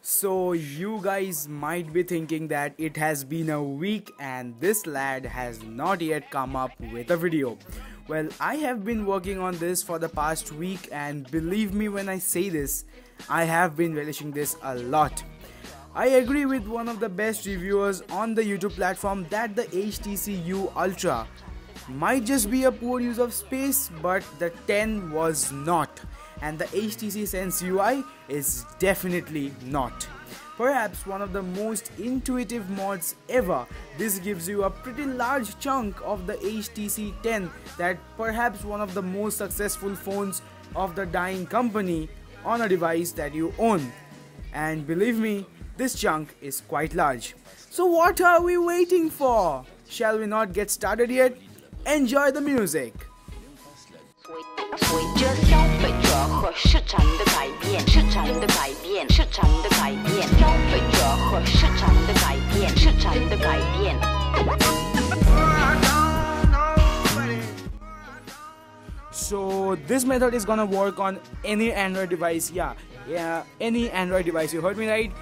So you guys might be thinking that it has been a week and this lad has not yet come up with a video. Well, I have been working on this for the past week, and believe me when I say this, I have been relishing this a lot. I agree with one of the best reviewers on the YouTube platform that the HTC U Ultra might just be a poor use of space, but the 10 was not, and the HTC Sense UI is definitely not. Perhaps one of the most intuitive mods ever, this gives you a pretty large chunk of the HTC 10 that perhaps one of the most successful phones of the dying company on a device that you own. And believe me, this chunk is quite large. So what are we waiting for? Shall we not get started yet? Enjoy the music! So this method is gonna work on any Android device, yeah, any Android device, you heard me right?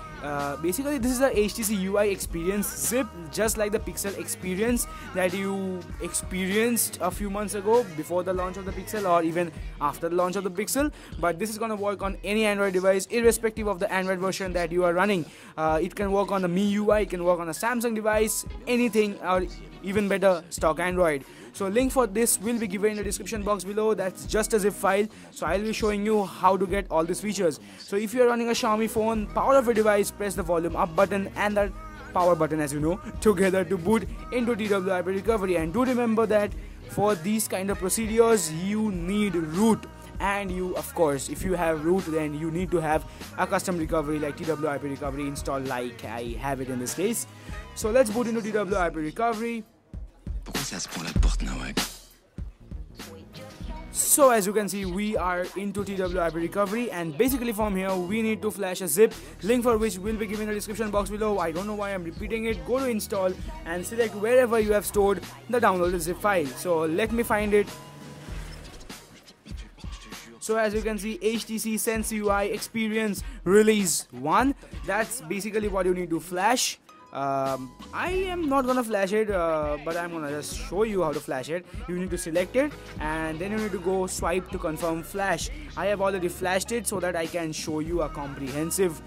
Basically this is the HTC UI experience zip, just like the Pixel experience that you experienced a few months ago before the launch of the Pixel or even after the launch of the Pixel, but this is gonna work on any Android device irrespective of the Android version that you are running. It can work on the MIUI, it can work on a Samsung device, anything, or even better, stock Android. So link for this will be given in the description box below. That's just a zip file, so I'll be showing you how to get all these features. So if you're running a Xiaomi phone, power up your device, press the volume up button and the power button, as you know, together to boot into TWRP recovery. And do remember that for these kind of procedures you need root, and you, of course, if you have root, then you need to have a custom recovery like TWRP recovery installed, like I have it in this case. So let's boot into TWRP recovery. So as you can see, we are into TWRP recovery, and basically from here we need to flash a zip, link for which will be given in the description box below. I don't know why I'm repeating it. Go to install and select wherever you have stored the downloaded zip file. So let me find it. So as you can see, HTC Sense UI Experience Release 1, that's basically what you need to flash. I am not gonna flash it, but I'm gonna just show you how to flash it. You need to select it and then you need to go swipe to confirm flash. I have already flashed it so that I can show you a comprehensive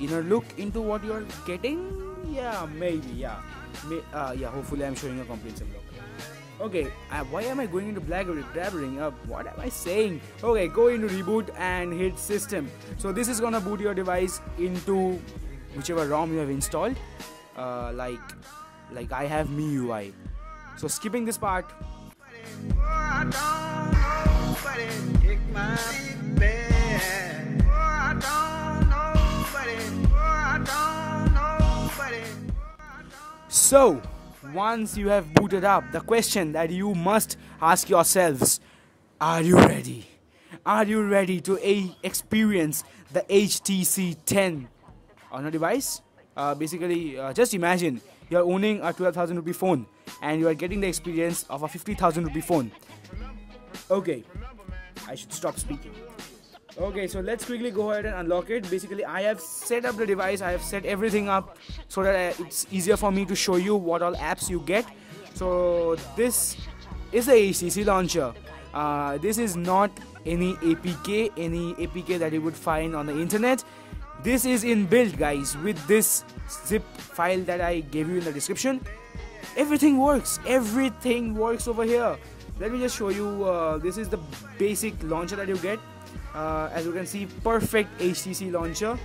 inner look into what you're getting. Yeah, maybe, yeah. Yeah, hopefully I'm showing a comprehensive look. Okay, why am I going into black blabbering up? What am I saying? Okay, go into reboot and hit system. So this is gonna boot your device into whichever ROM you have installed. Like I have MIUI, so skipping this part. So once you have booted up, the question that you must ask yourselves, are you ready? Are you ready to experience the HTC 10 on a device? Just imagine you're owning a 12,000 rupee phone and you are getting the experience of a 50,000 rupee phone. Okay, I should stop speaking. Okay, so let's quickly go ahead and unlock it. Basically, I have set up the device, I have set everything up so that it's easier for me to show you what all apps you get. So this is the HTC launcher. This is not any APK that you would find on the internet. This is inbuilt, guys. With this zip file that I gave you in the description, everything works. Everything works over here. Let me just show you. This is the basic launcher that you get. As you can see, perfect HTC launcher.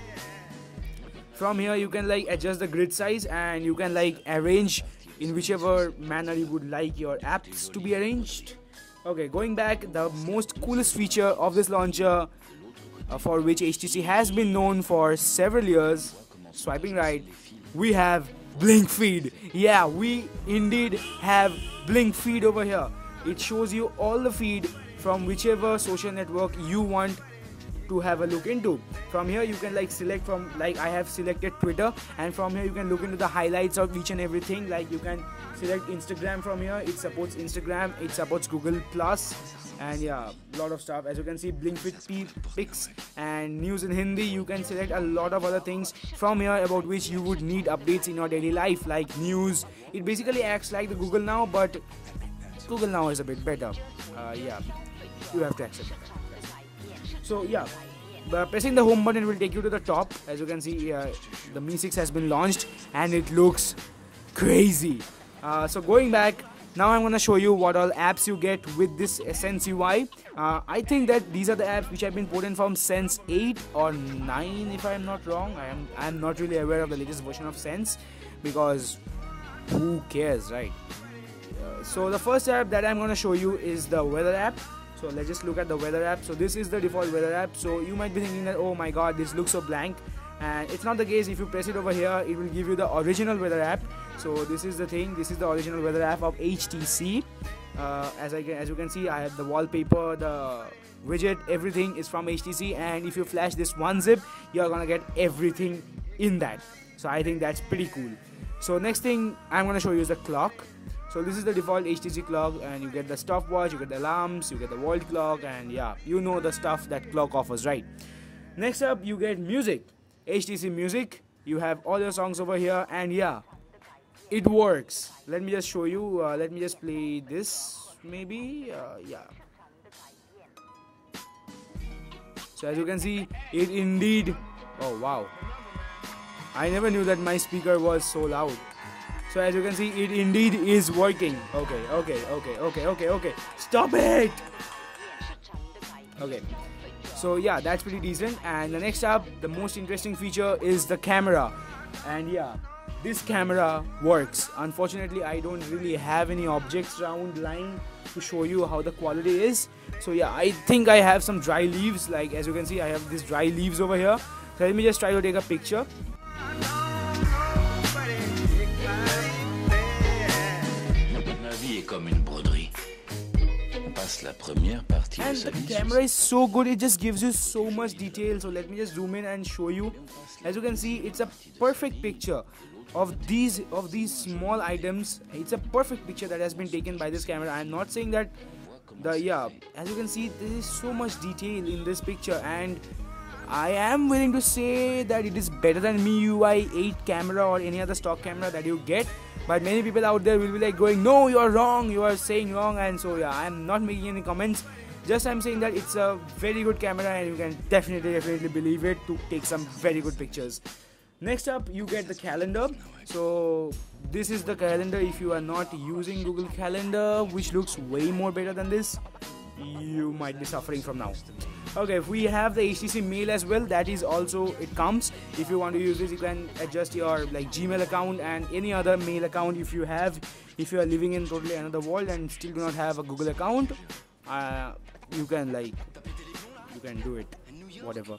From here, you can like adjust the grid size, and you can like arrange in whichever manner you would like your apps to be arranged. Okay, going back, the most coolest feature of this launcher, for which HTC has been known for several years, swiping right, we have BlinkFeed. Yeah, we indeed have BlinkFeed over here. It shows you all the feed from whichever social network you want to have a look into. From here you can like select from, like I have selected Twitter, and from here you can look into the highlights of each and everything. Like you can select Instagram from here, it supports Instagram, it supports Google Plus, and yeah, a lot of stuff. As you can see, BlinkFeed picks and news in Hindi. You can select a lot of other things from here about which you would need updates in your daily life, like news. It basically acts like the Google Now, but Google Now is a bit better. Yeah, you have to accept that. So yeah, pressing the home button will take you to the top. As you can see, the Mi 6 has been launched and it looks crazy. So going back, now I'm going to show you what all apps you get with this Sense UI. I think that these are the apps which have been put in from Sense 8 or 9 if I'm not wrong. I am not really aware of the latest version of Sense because who cares, right? So the first app that I'm going to show you is the weather app. So let's just look at the weather app. So this is the default weather app. So you might be thinking that, oh my god, this looks so blank. And it's not the case. If you press it over here, it will give you the original weather app. So this is the thing. This is the original weather app of HTC. As you can see, I have the wallpaper, the widget, everything is from HTC. And if you flash this one zip, you're gonna get everything in that. So I think that's pretty cool. So next thing I'm gonna show you is the clock. So this is the default HTC clock, and you get the stopwatch, you get the alarms, you get the world clock, and yeah, you know the stuff that clock offers, right? Next up, you get music. HTC Music. You have all your songs over here, and yeah, it works. Let me just show you. Let me just play this, maybe. Yeah. So as you can see, it indeed. Oh wow! I never knew that my speaker was so loud. So as you can see, it indeed is working. Okay. Stop it! Okay. So yeah, that's pretty decent. And the next up, the most interesting feature is the camera. And yeah, this camera works. Unfortunately, I don't really have any objects around lying to show you how the quality is. So yeah, I think I have some dry leaves. Like as you can see, I have these dry leaves over here. So let me just try to take a picture. And the camera is so good, it just gives you so much detail. So let me just zoom in and show you. As you can see, it's a perfect picture of these small items. It's a perfect picture that has been taken by this camera. I'm not saying that as you can see, there is so much detail in this picture, and I am willing to say that it is better than MIUI 8 camera or any other stock camera that you get. But many people out there will be like going, no, you are wrong, you are saying wrong. And so yeah, I'm not making any comments. Just I'm saying that it's a very good camera, and you can definitely believe it to take some very good pictures. Next up, you get the calendar. So this is the calendar if you are not using Google Calendar, which looks way more better than this. You might be suffering from now. Okay, we have the HTC mail as well. That is also, it comes. If you want to use this, you can adjust your like Gmail account and any other mail account if you have. If you are living in totally another world and still do not have a Google account, you can do it, whatever.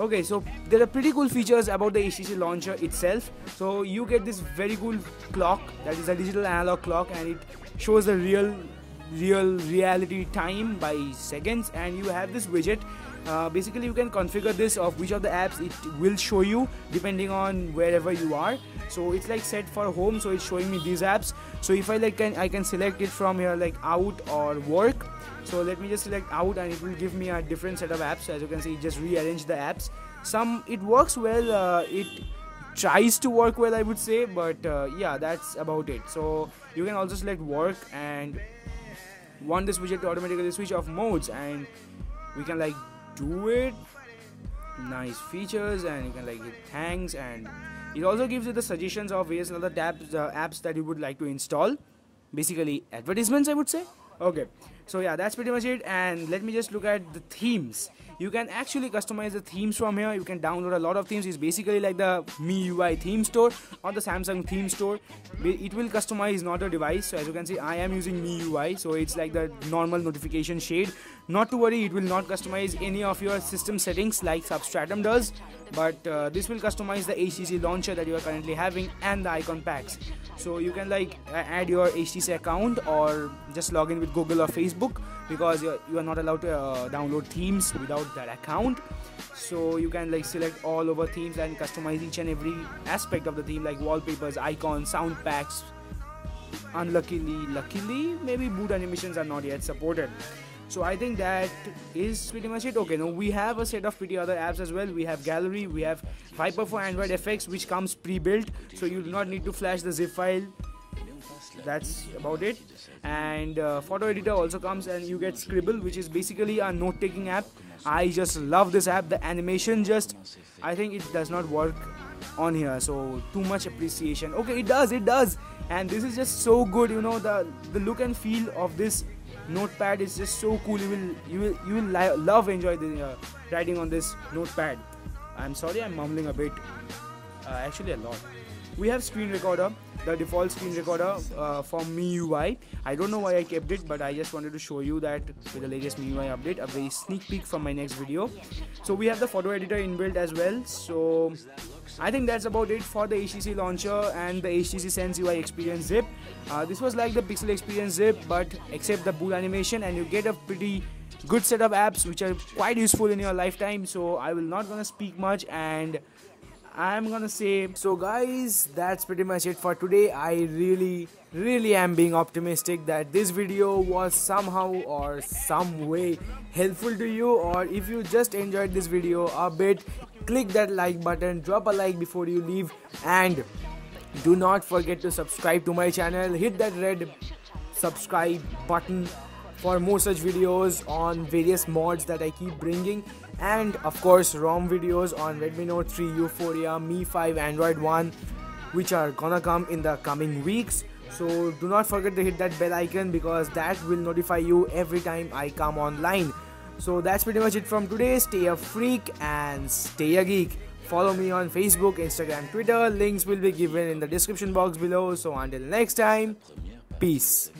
Okay, so there are pretty cool features about the HTC launcher itself. So you get this very cool clock that is a digital analog clock, and it shows the reality time by seconds. And you have this widget. Basically you can configure this of which of the apps it will show you depending on wherever you are. So it's like set for home, so it's showing me these apps. So if I like, I can select it from here, like out or work. So let me just select out, and it will give me a different set of apps. So as you can see, just rearrange the apps. Some it works well, it tries to work well, I would say, but yeah, that's about it. So you can also select work and want this widget to automatically switch off modes, and we can like do it. Nice features. And you can like hit thanks, and it also gives you the suggestions of various other tabs, apps that you would like to install, basically advertisements, I would say. Okay, so yeah, that's pretty much it. And let me just look at the themes. You can actually customize the themes from here. You can download a lot of themes. It's basically like the MIUI theme store or the Samsung theme store. It will customize not a device. So as you can see, I am using MIUI, so it's like the normal notification shade. Not to worry, it will not customize any of your system settings like Substratum does, but this will customize the HTC launcher that you are currently having and the icon packs. So you can like add your HTC account or just log in with Google or Facebook, because you are not allowed to download themes without that account. So you can like select all over themes and customize each and every aspect of the theme, like wallpapers, icons, sound packs. Unluckily, luckily, maybe boot animations are not yet supported. So I think that is pretty much it. Okay, now we have a set of pretty other apps as well. We have Gallery, we have Viper for Android FX, which comes pre-built, so you do not need to flash the zip file. That's about it. And photo editor also comes, and you get Scribble, which is basically a note-taking app. I just love this app. The animation just, I think it does not work on here, so too much appreciation. Okay, it does, and this is just so good. You know, the look and feel of this notepad is just so cool. You will love enjoy the writing on this notepad. I'm sorry, I'm mumbling a bit, actually a lot. We have screen recorder, the default screen recorder for MIUI. I don't know why I kept it, but I just wanted to show you that with the latest MIUI update, a very sneak peek from my next video. So we have the photo editor inbuilt as well. So I think that's about it for the HTC launcher and the HTC Sense UI experience zip. This was like the Pixel experience zip, but except the bool animation, and you get a pretty good set of apps which are quite useful in your lifetime. So I will not gonna speak much, and I'm gonna say, so guys, that's pretty much it for today. I really am being optimistic that this video was somehow or some way helpful to you, or if you just enjoyed this video a bit, click that like button, drop a like before you leave, and do not forget to subscribe to my channel. Hit that red subscribe button for more such videos on various mods that I keep bringing, and of course ROM videos on Redmi Note 3, Euphoria, Mi 5, Android One, which are gonna come in the coming weeks. So do not forget to hit that bell icon, because that will notify you every time I come online. So that's pretty much it from today. Stay a freak and stay a geek. Follow me on Facebook, Instagram, Twitter. Links will be given in the description box below. So until next time, peace.